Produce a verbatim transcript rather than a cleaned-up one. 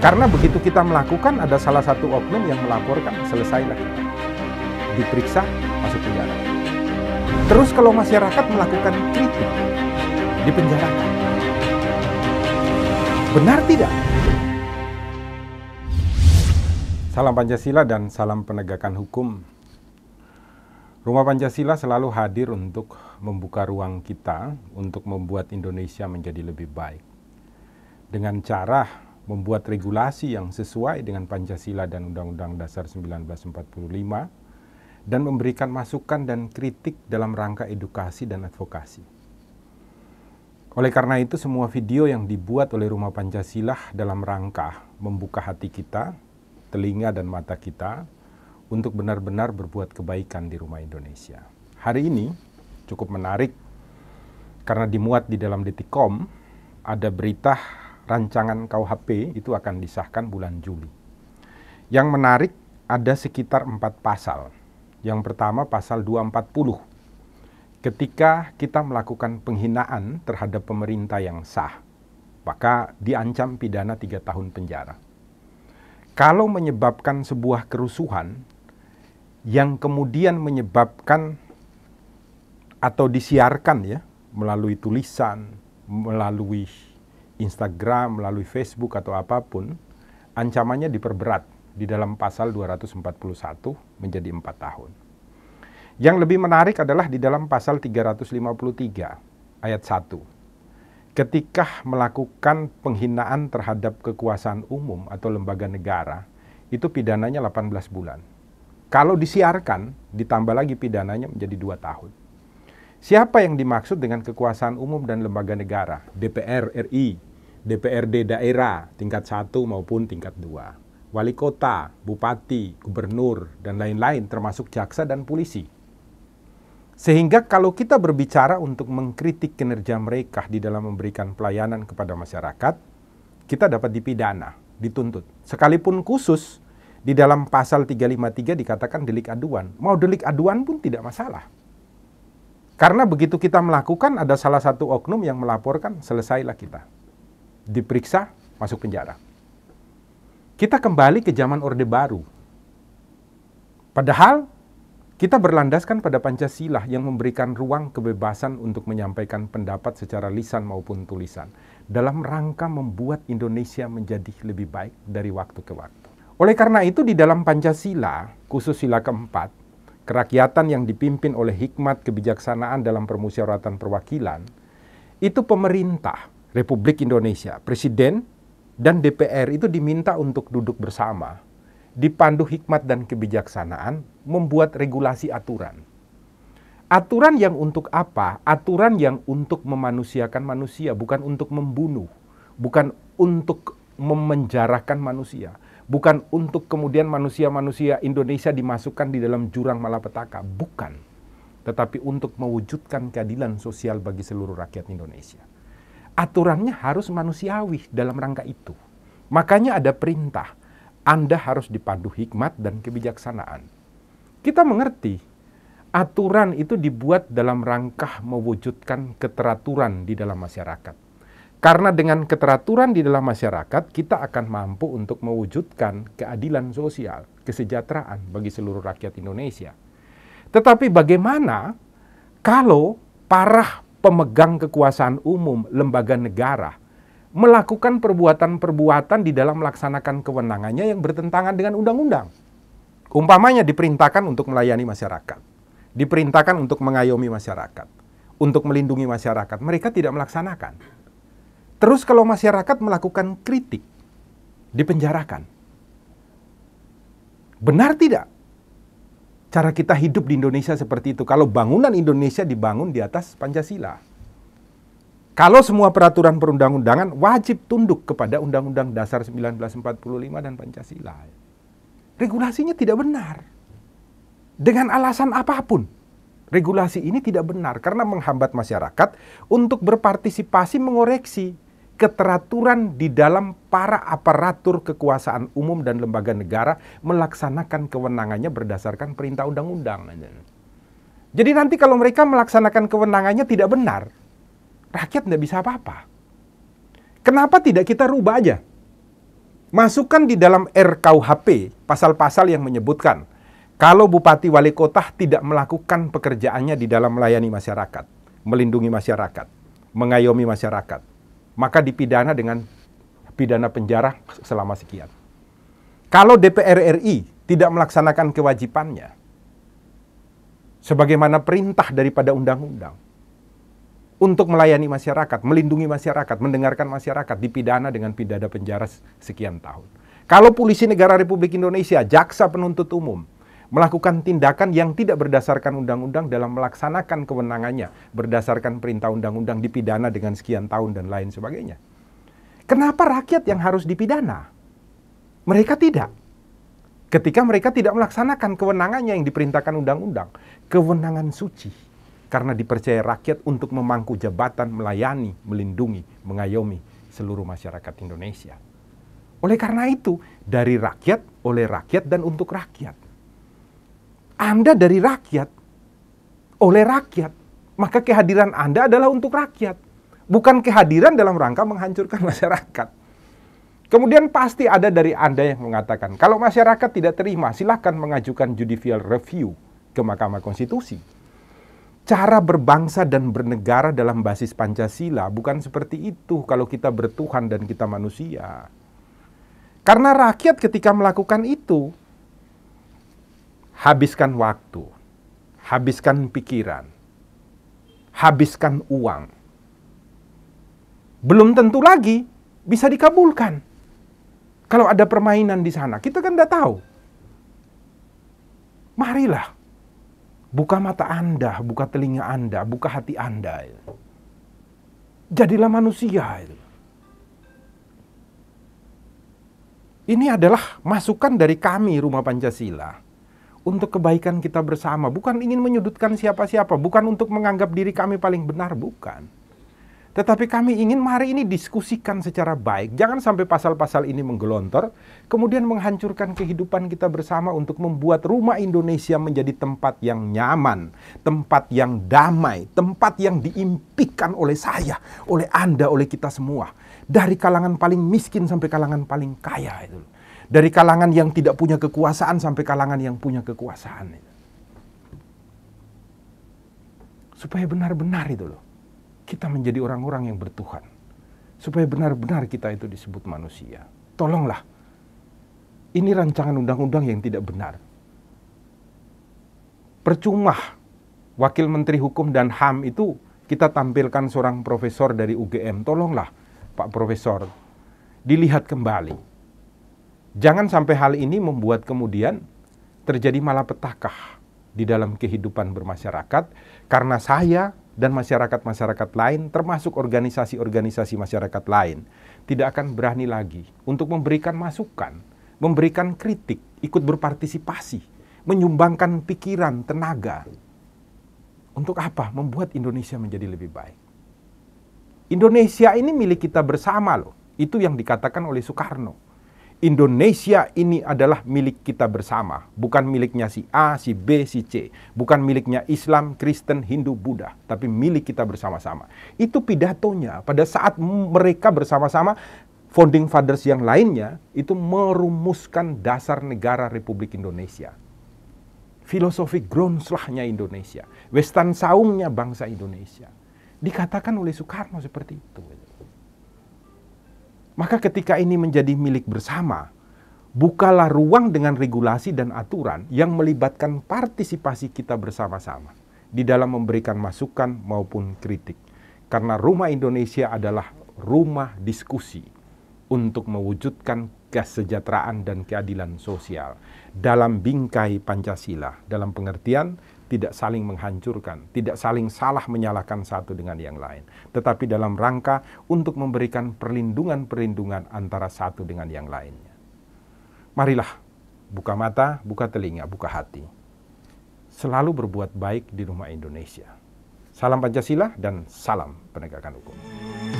Karena begitu kita melakukan, ada salah satu oknum yang melaporkan, selesailah kita. Diperiksa, masuk penjara. Terus kalau masyarakat melakukan kritik, dipenjarakan. Benar tidak? Salam Pancasila dan salam penegakan hukum. Rumah Pancasila selalu hadir untuk membuka ruang kita untuk membuat Indonesia menjadi lebih baik. Dengan cara membuat regulasi yang sesuai dengan Pancasila dan Undang-Undang Dasar seribu sembilan ratus empat puluh lima, dan memberikan masukan dan kritik dalam rangka edukasi dan advokasi. Oleh karena itu, semua video yang dibuat oleh Rumah Pancasila dalam rangka membuka hati kita, telinga dan mata kita, untuk benar-benar berbuat kebaikan di rumah Indonesia. Hari ini cukup menarik, karena dimuat di dalam detik titik com, ada berita rancangan K U H P itu akan disahkan bulan Juli. Yang menarik ada sekitar empat pasal. Yang pertama pasal dua ratus empat puluh. Ketika kita melakukan penghinaan terhadap pemerintah yang sah, maka diancam pidana tiga tahun penjara. Kalau menyebabkan sebuah kerusuhan yang kemudian menyebabkan atau disiarkan ya melalui tulisan, melalui Instagram, melalui Facebook atau apapun, ancamannya diperberat di dalam pasal dua ratus empat puluh satu menjadi empat tahun. Yang lebih menarik adalah di dalam pasal tiga ratus lima puluh tiga ayat satu. Ketika melakukan penghinaan terhadap kekuasaan umum atau lembaga negara, itu pidananya delapan belas bulan. Kalau disiarkan, ditambah lagi pidananya menjadi dua tahun. Siapa yang dimaksud dengan kekuasaan umum dan lembaga negara? D P R R I, D P R D daerah tingkat satu maupun tingkat dua, wali kota, bupati, gubernur, dan lain-lain termasuk jaksa dan polisi. Sehingga kalau kita berbicara untuk mengkritik kinerja mereka di dalam memberikan pelayanan kepada masyarakat, kita dapat dipidana, dituntut. Sekalipun khusus, di dalam pasal tiga ratus lima puluh tiga dikatakan delik aduan. Mau delik aduan pun tidak masalah. Karena begitu kita melakukan, ada salah satu oknum yang melaporkan, selesailah kita. Diperiksa, masuk penjara. Kita kembali ke zaman Orde Baru. Padahal, kita berlandaskan pada Pancasila yang memberikan ruang kebebasan untuk menyampaikan pendapat secara lisan maupun tulisan. Dalam rangka membuat Indonesia menjadi lebih baik dari waktu ke waktu. Oleh karena itu, di dalam Pancasila, khusus sila keempat, kerakyatan yang dipimpin oleh hikmat kebijaksanaan dalam permusyawaratan perwakilan, itu pemerintah Republik Indonesia, Presiden dan D P R itu diminta untuk duduk bersama, dipandu hikmat dan kebijaksanaan, membuat regulasi aturan. Aturan yang untuk apa? Aturan yang untuk memanusiakan manusia, bukan untuk membunuh, bukan untuk memenjarakan manusia. Bukan untuk kemudian manusia-manusia Indonesia dimasukkan di dalam jurang malapetaka. Bukan. Tetapi untuk mewujudkan keadilan sosial bagi seluruh rakyat Indonesia. Aturannya harus manusiawi dalam rangka itu. Makanya ada perintah. Anda harus dipandu hikmat dan kebijaksanaan. Kita mengerti. Aturan itu dibuat dalam rangka mewujudkan keteraturan di dalam masyarakat. Karena dengan keteraturan di dalam masyarakat, kita akan mampu untuk mewujudkan keadilan sosial, kesejahteraan bagi seluruh rakyat Indonesia. Tetapi bagaimana kalau para pemegang kekuasaan umum, lembaga negara, melakukan perbuatan-perbuatan di dalam melaksanakan kewenangannya yang bertentangan dengan undang-undang? Umpamanya diperintahkan untuk melayani masyarakat, diperintahkan untuk mengayomi masyarakat, untuk melindungi masyarakat, mereka tidak melaksanakan. Terus kalau masyarakat melakukan kritik, dipenjarakan. Benar tidak? Cara kita hidup di Indonesia seperti itu. Kalau bangunan Indonesia dibangun di atas Pancasila. Kalau semua peraturan perundang-undangan wajib tunduk kepada Undang-Undang Dasar seribu sembilan ratus empat puluh lima dan Pancasila. Regulasinya tidak benar. Dengan alasan apapun. Regulasi ini tidak benar karena menghambat masyarakat untuk berpartisipasi mengoreksi keteraturan di dalam para aparatur kekuasaan umum dan lembaga negara melaksanakan kewenangannya berdasarkan perintah undang-undang. Jadi nanti kalau mereka melaksanakan kewenangannya tidak benar, rakyat tidak bisa apa-apa. Kenapa tidak kita rubah aja? Masukkan di dalam R K U H P pasal-pasal yang menyebutkan kalau bupati wali kota tidak melakukan pekerjaannya di dalam melayani masyarakat, melindungi masyarakat, mengayomi masyarakat, maka dipidana dengan pidana penjara selama sekian. Kalau D P R R I tidak melaksanakan kewajibannya sebagaimana perintah daripada undang-undang untuk melayani masyarakat, melindungi masyarakat, mendengarkan masyarakat, dipidana dengan pidana penjara sekian tahun. Kalau polisi negara Republik Indonesia, jaksa penuntut umum melakukan tindakan yang tidak berdasarkan undang-undang dalam melaksanakan kewenangannya berdasarkan perintah undang-undang, dipidana dengan sekian tahun dan lain sebagainya. Kenapa rakyat yang harus dipidana? Mereka tidak. Ketika mereka tidak melaksanakan kewenangannya yang diperintahkan undang-undang, kewenangan suci, karena dipercaya rakyat untuk memangku jabatan, melayani, melindungi, mengayomi seluruh masyarakat Indonesia. Oleh karena itu, dari rakyat, oleh rakyat, dan untuk rakyat. Anda dari rakyat, oleh rakyat, maka kehadiran Anda adalah untuk rakyat. Bukan kehadiran dalam rangka menghancurkan masyarakat. Kemudian pasti ada dari Anda yang mengatakan, kalau masyarakat tidak terima, silahkan mengajukan judicial review ke Mahkamah Konstitusi. Cara berbangsa dan bernegara dalam basis Pancasila bukan seperti itu kalau kita bertuhan dan kita manusia. Karena rakyat ketika melakukan itu, habiskan waktu, habiskan pikiran, habiskan uang. Belum tentu lagi bisa dikabulkan. Kalau ada permainan di sana, kita kan tidak tahu. Marilah, buka mata Anda, buka telinga Anda, buka hati Anda. Jadilah manusia. Ini adalah masukan dari kami, Rumah Pancasila. Untuk kebaikan kita bersama, bukan ingin menyudutkan siapa-siapa, bukan untuk menganggap diri kami paling benar, bukan. Tetapi kami ingin mari ini diskusikan secara baik, jangan sampai pasal-pasal ini menggelontor, kemudian menghancurkan kehidupan kita bersama untuk membuat rumah Indonesia menjadi tempat yang nyaman, tempat yang damai, tempat yang diimpikan oleh saya, oleh Anda, oleh kita semua. Dari kalangan paling miskin sampai kalangan paling kaya itu. Dari kalangan yang tidak punya kekuasaan sampai kalangan yang punya kekuasaan. Supaya benar-benar itu loh, kita menjadi orang-orang yang bertuhan. Supaya benar-benar kita itu disebut manusia. Tolonglah, ini rancangan undang-undang yang tidak benar. Percuma, Wakil Menteri Hukum dan H A M itu kita tampilkan seorang profesor dari U G M. Tolonglah, Pak Profesor, dilihat kembali. Jangan sampai hal ini membuat kemudian terjadi malapetaka di dalam kehidupan bermasyarakat, karena saya dan masyarakat-masyarakat lain, termasuk organisasi-organisasi masyarakat lain, tidak akan berani lagi untuk memberikan masukan, memberikan kritik, ikut berpartisipasi, menyumbangkan pikiran, tenaga. Untuk apa? Membuat Indonesia menjadi lebih baik. Indonesia ini milik kita bersama loh, itu yang dikatakan oleh Soekarno. Indonesia ini adalah milik kita bersama, bukan miliknya si A, si B, si C. Bukan miliknya Islam, Kristen, Hindu, Buddha, tapi milik kita bersama-sama. Itu pidatonya pada saat mereka bersama-sama, founding fathers yang lainnya, itu merumuskan dasar negara Republik Indonesia. Filosofi grundslahnya Indonesia, western saungnya bangsa Indonesia. Dikatakan oleh Soekarno seperti itu. Maka ketika ini menjadi milik bersama, bukalah ruang dengan regulasi dan aturan yang melibatkan partisipasi kita bersama-sama di dalam memberikan masukan maupun kritik. Karena rumah Indonesia adalah rumah diskusi untuk mewujudkan kesejahteraan dan keadilan sosial dalam bingkai Pancasila, dalam pengertian tidak saling menghancurkan, tidak saling salah menyalahkan satu dengan yang lain. Tetapi dalam rangka untuk memberikan perlindungan-perlindungan antara satu dengan yang lainnya. Marilah, buka mata, buka telinga, buka hati. Selalu berbuat baik di rumah Indonesia. Salam Pancasila dan salam penegakan hukum.